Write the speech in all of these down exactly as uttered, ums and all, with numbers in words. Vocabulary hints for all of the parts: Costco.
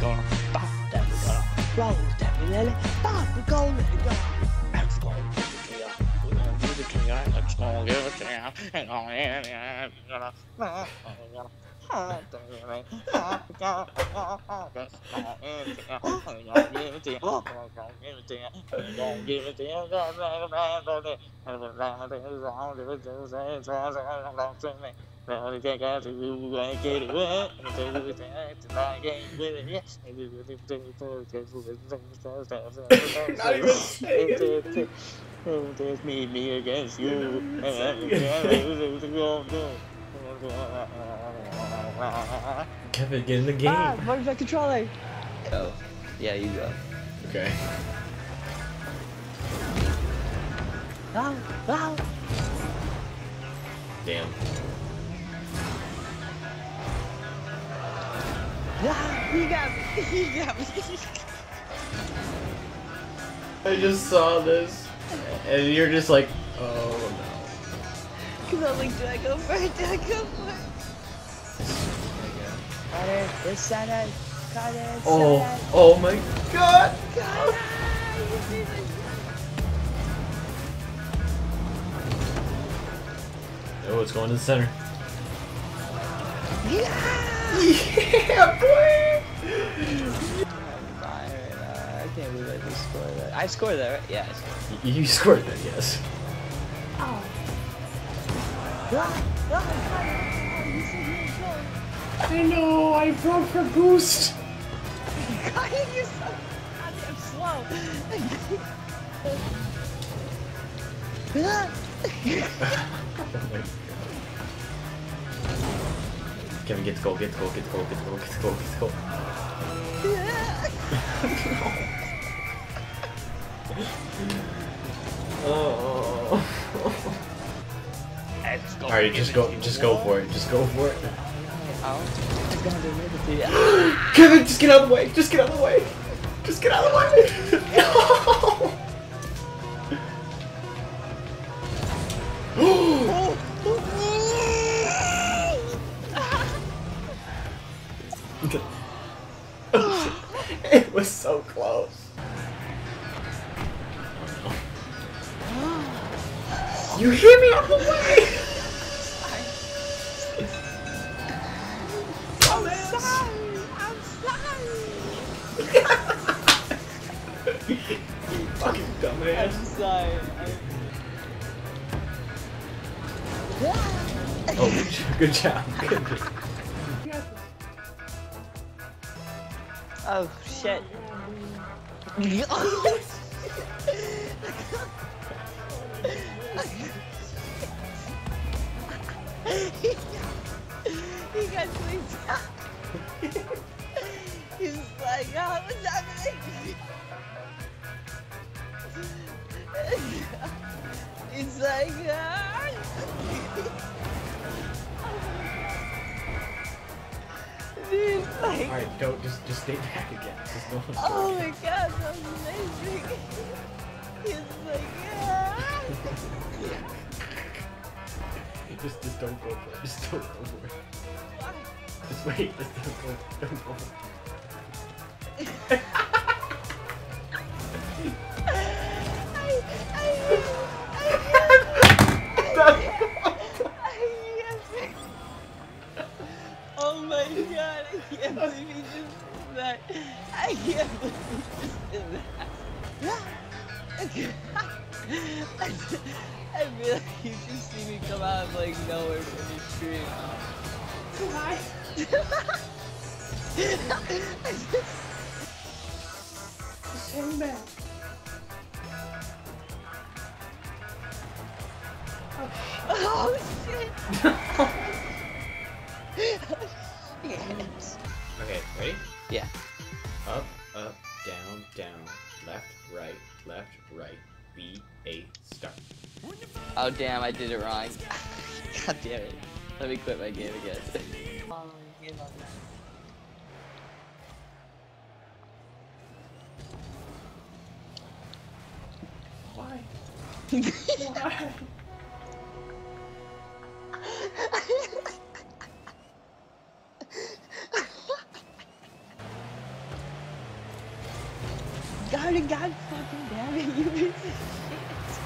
gonna pop, that we gonna roll, that we really pop, we gonna let's go give it to ya, we gonna give it to ya, let's go give it to ya, and all in and we gonna pop, we gonna pop, we gonna pop, we gonna pop, let's go give it to ya, we gonna give it to ya, we gonna give it to ya, we gonna give it to ya, we gonna give it to ya. Now they take out the blue and get it wet. And they do it tonight, ain't with it yet. And they do it to the first day, who is the first time. Not even saying it. Just me, me against you. And everything I'm going to do. Kevin, get in the game. Ah, what is that controlling? Oh, yeah, you go. Okay. Wow, wow. Damn. Yeah, he got me. He got me. I just saw this, and you're just like, oh no. Cause I was like, do I go for it? Do I go for it? Got it. This side out. Got it. Oh, oh my God. Got it. Oh, it's going to the center. Yeah. Yeah, boy! I can't believe I just scored that. I scored that, right? Yeah, I scored. You scored that, yes. Oh. I know, I broke her boost. God, you're so goddamn slow. Kevin, get the goal, get the goal, get the goal, get the goal, get the goal, get the goal. Oh. Alright, just go, just go for it, just go for it. Kevin, just get out of the way, just get out of the way, just get out of the way. No. It was so close. You hit me out the way! I'm sorry! I'm sorry! You fucking dumbass. I'm sorry. I'm... Oh, good job. Good job. Oh shit. Oh shit. He got sleeped out. He's like, oh, what's happening? He's like, oh. Dude, like... Alright, don't just just stay back again. Just no oh my God, that was amazing. He was like, yeah. just just don't go for it. Just don't go for it. Why? Just wait, just don't go for it. Don't go for it. I I I I Oh my God, I can't believe he just did that. I can't believe he just did that. I feel like you just see me come out of like nowhere from the street. Why? I just... came back. Oh shit! Yes. Okay, ready? Yeah. Up, up, down, down, left, right, left, right, B, A, start. Oh damn, I did it wrong. God damn it. Let me quit my game again. Why? Why? Cody, God fucking damn it, you piece of shit.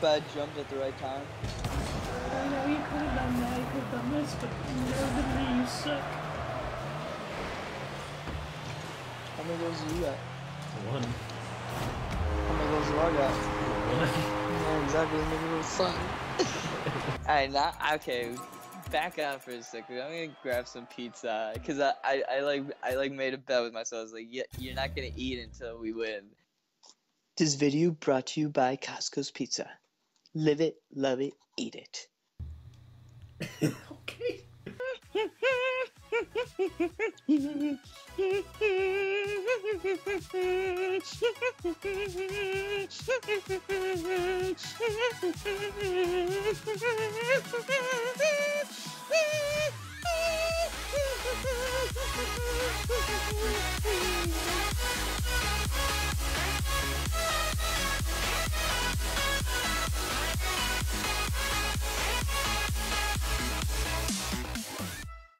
But I jumped at the right time. I know you could have done that, you could have done this, but you know you suck. How many goals do you got? One. How many goals do I got? One. Exactly, maybe it suck. Alright, now, okay. Back out for a second. I'm gonna grab some pizza because I, I, I like I like made a bet with myself. I was like, yeah, you're not gonna eat until we win. This video brought to you by Costco's Pizza. Live it, love it, eat it. Okay.